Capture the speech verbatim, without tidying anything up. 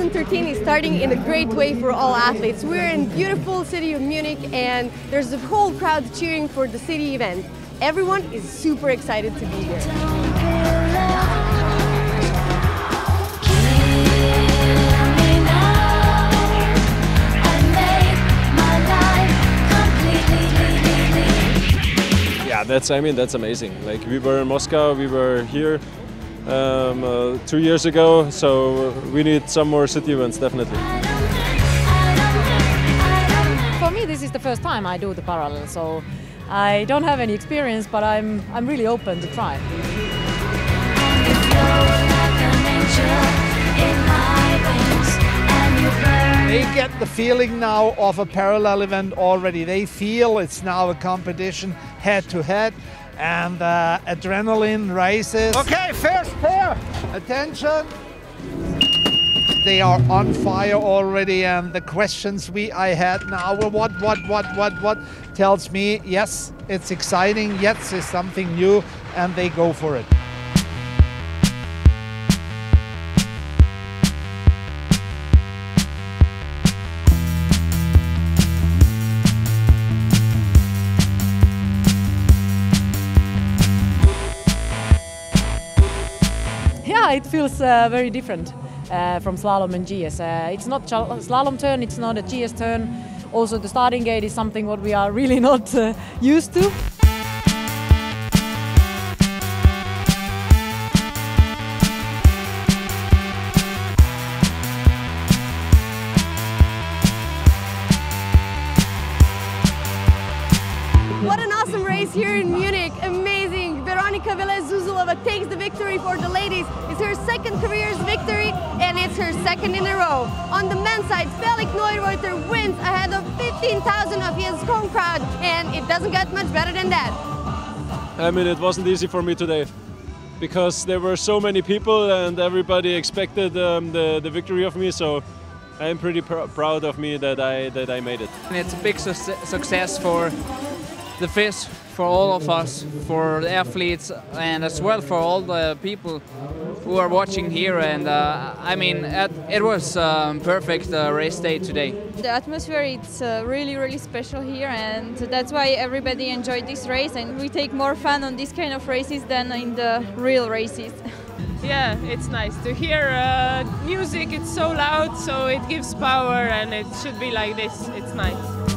two thousand thirteen is starting in a great way for all athletes. We're in the beautiful city of Munich and there's a whole crowd cheering for the city event. Everyone is super excited to be here. Yeah, that's, I mean, that's amazing. Like, we were in Moscow, we were here um, uh, two years ago, so we need some more city events, definitely. For me, this is the first time I do the parallel, so I don't have any experience, but I'm, I'm really open to try. They get the feeling now of a parallel event already. They feel it's now a competition head-to-head, and uh, adrenaline rises. Okay, first pair! Attention! They are on fire already, and the questions we I had now, what, what, what, what, what, tells me, yes, it's exciting, yes, it's something new, and they go for it. Yeah, it feels uh, very different uh, from slalom and G S. Uh, it's not slalom turn, it's not a G S turn. Also, the starting gate is something what we are really not uh, used to. What an awesome race here in Munich! Amazing! Veronika Velez Zuzulova takes the victory for the ladies. It's her second career's victory and it's her second in a row. On the men's side, Felix Neureuther wins ahead of fifteen thousand of his home crowd, and it doesn't get much better than that. I mean, it wasn't easy for me today because there were so many people and everybody expected um, the, the victory of me, so I'm pretty pr proud of me that I, that I made it. And it's a big su success for the fish, for all of us, for the athletes, and as well for all the people who are watching here. And uh, I mean, at, it was a um, perfect uh, race day today. The atmosphere is uh, really, really special here, and that's why everybody enjoyed this race. And we take more fun on this kind of races than in the real races. Yeah, it's nice to hear uh, music. It's so loud, so it gives power, and it should be like this. It's nice.